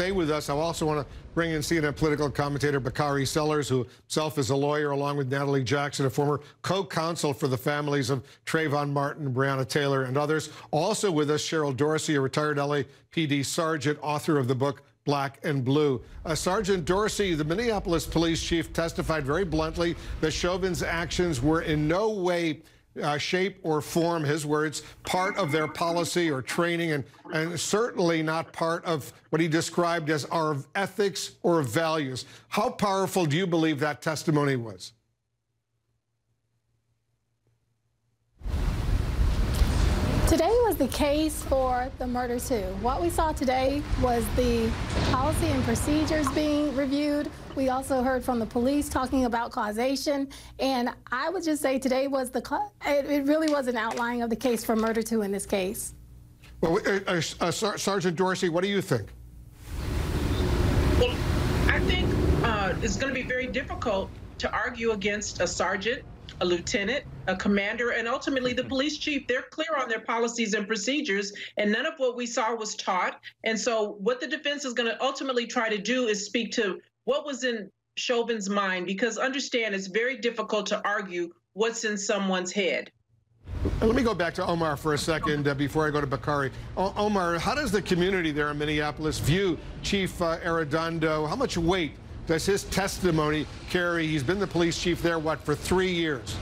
stay with us. I also want to bring in CNN political commentator Bakari Sellers, who himself is a lawyer, along with Natalie Jackson, a former co-counsel for the families of Trayvon Martin, Breonna Taylor, and others. Also with us, Cheryl Dorsey, a retired LAPD sergeant, author of the book Black and Blue. Sergeant Dorsey, the Minneapolis police chief, testified very bluntly that Chauvin's actions were in no way, shape or form, his words, part of their policy or training, and certainly not part of what he described as our ethics or values. How powerful do you believe that testimony was? Today was the case for the murder too. What we saw today was the policy and procedures being reviewed. We also heard from the police talking about causation. And I would just say today was it really was an outlining of the case for murder too in this case. Well, Sergeant Dorsey, what do you think? Well, I think it's going to be very difficult to argue against a sergeant, a lieutenant, a commander, and ultimately the police chief. They're clear on their policies and procedures, and none of what we saw was taught. And so what the defense is going to ultimately try to do is speak to what was in Chauvin's mind, because understand, it's very difficult to argue what's in someone's head. Let me go back to Omar for a second before I go to Bakari. Omar, how does the community there in Minneapolis view Chief Arredondo? How much weight does his testimony carry? He's been the police chief there, what, for 3 years?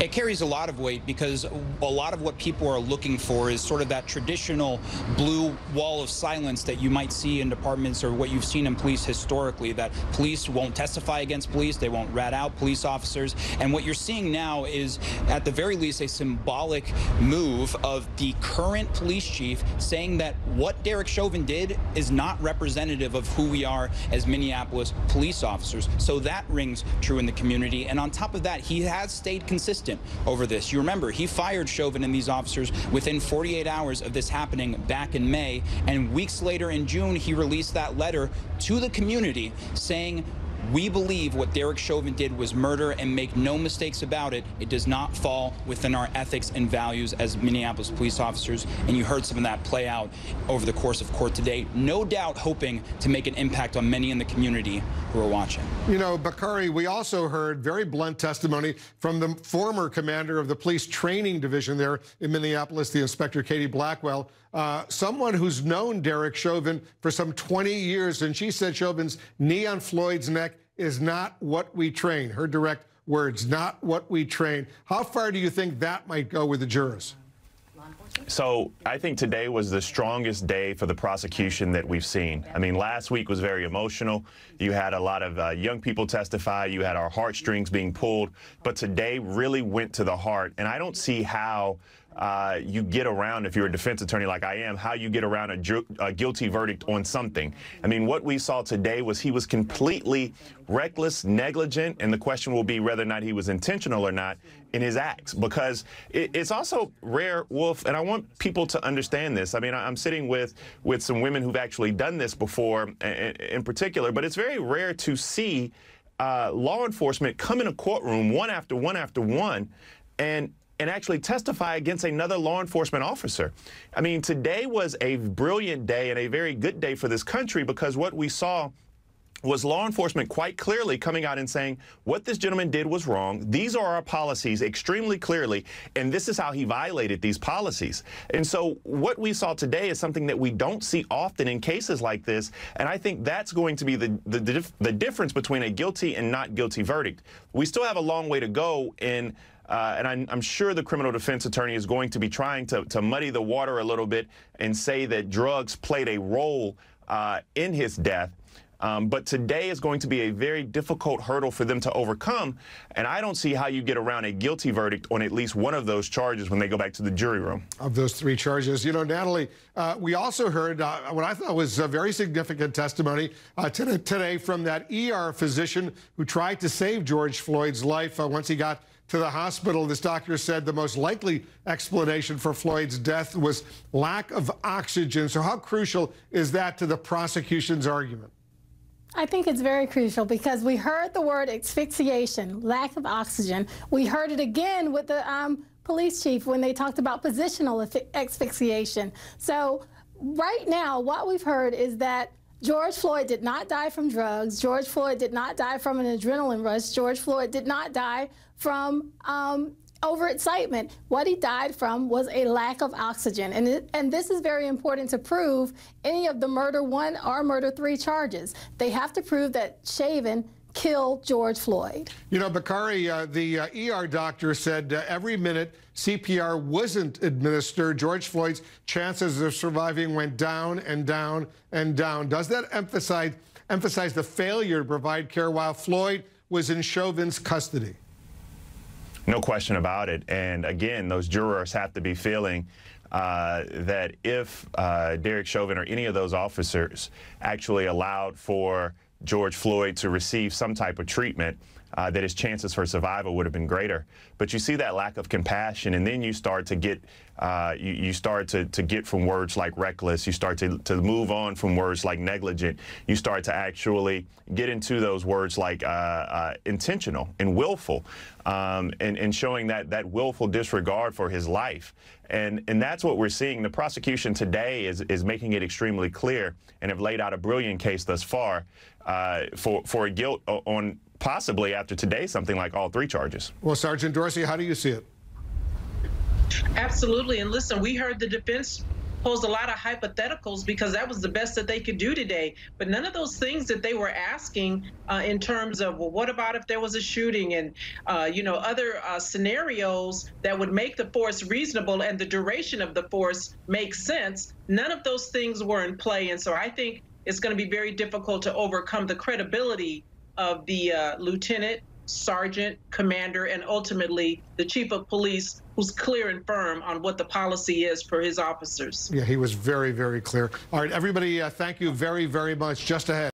It carries a lot of weight, because a lot of what people are looking for is sort of that traditional blue wall of silence that you might see in departments, or what you've seen in police historically, that police won't testify against police, they won't rat out police officers. And what you're seeing now is, at the very least, a symbolic move of the current police chief saying that what Derek Chauvin did is not representative of who we are as Minneapolis police officers. So that rings true in the community. And on top of that, he has stayed consistent over this. You remember, he fired Chauvin and these officers within 48 hours of this happening back in May, and weeks later in June, he released that letter to the community saying, we believe what Derek Chauvin did was murder, and make no mistakes about it, it does not fall within our ethics and values as Minneapolis police officers. And you heard some of that play out over the course of court today, no doubt hoping to make an impact on many in the community who are watching. You know, Bakari, we also heard very blunt testimony from the former commander of the police training division there in Minneapolis, the inspector Katie Blackwell, someone who's known Derek Chauvin for some 20 years, and she said Chauvin's knee on Floyd's neck is not what we train. Her direct words, not what we train. How far do you think that might go with the jurors? So I think today was the strongest day for the prosecution that we've seen. I mean, last week was very emotional. You had a lot of young people testify. You had our heartstrings being pulled. But today really went to the heart. And I don't see how you get around, if you're a defense attorney like I am, how you get around a guilty verdict on something. I mean, what we saw today was he was completely reckless, negligent, and the question will be whether or not he was intentional or not in his acts, because it's also rare, Wolf, and I want people to understand this. I mean, I'm sitting with some women who've actually done this before in particular, but it's very rare to see law enforcement come in a courtroom one after one after one and actually testify against another law enforcement officer. I mean, today was a brilliant day and a very good day for this country, because what we saw was law enforcement quite clearly coming out and saying, what this gentleman did was wrong. These are our policies extremely clearly, and this is how he violated these policies. And so what we saw today is something that we don't see often in cases like this, and I think that's going to be the difference between a guilty and not guilty verdict. We still have a long way to go in and I'm sure the criminal defense attorney is going to be trying to muddy the water a little bit and say that drugs played a role in his death. But today is going to be a very difficult hurdle for them to overcome, and I don't see how you get around a guilty verdict on at least one of those charges when they go back to the jury room. Of those three charges, you know, Natalie, we also heard what I thought was a very significant testimony today from that ER physician who tried to save George Floyd's life once he got to the hospital. This doctor said the most likely explanation for Floyd's death was lack of oxygen. So how crucial is that to the prosecution's argument? I think it's very crucial, because we heard the word asphyxiation, lack of oxygen. We heard it again with the police chief when they talked about positional asphyxiation. So right now, what we've heard is that George Floyd did not die from drugs. George Floyd did not die from an adrenaline rush. George Floyd did not die from overexcitement. What he died from was a lack of oxygen. And this is very important to prove any of the murder one or murder three charges. They have to prove that Chauvin killed George Floyd. You know, Bakari, the ER doctor said every minute CPR wasn't administered, George Floyd's chances of surviving went down and down and down. Does that emphasize the failure to provide care while Floyd was in Chauvin's custody? No question about it. And again, those jurors have to be feeling that if Derek Chauvin or any of those officers actually allowed for George Floyd to receive some type of treatment, that his chances for survival would have been greater. But you see that lack of compassion, and then you start to get you start to get from words like reckless, you start to move on from words like negligent, you start to actually get into those words like intentional and willful, and showing that willful disregard for his life. And that's what we're seeing. The prosecution today is making it extremely clear and have laid out a brilliant case thus far for guilt on possibly after today something like all three charges. Well, Sergeant Dorsey, how do you see it? Absolutely. And listen, we heard the defense posed a lot of hypotheticals because that was the best that they could do today. But none of those things that they were asking in terms of, well, what about if there was a shooting and, you know, other scenarios that would make the force reasonable and the duration of the force make sense, none of those things were in play. And so I think it's going to be very difficult to overcome the credibility of the lieutenant, sergeant, commander, and ultimately the chief of police, who's clear and firm on what the policy is for his officers. Yeah, he was very, very clear. All right, everybody, thank you very, very much. Just ahead.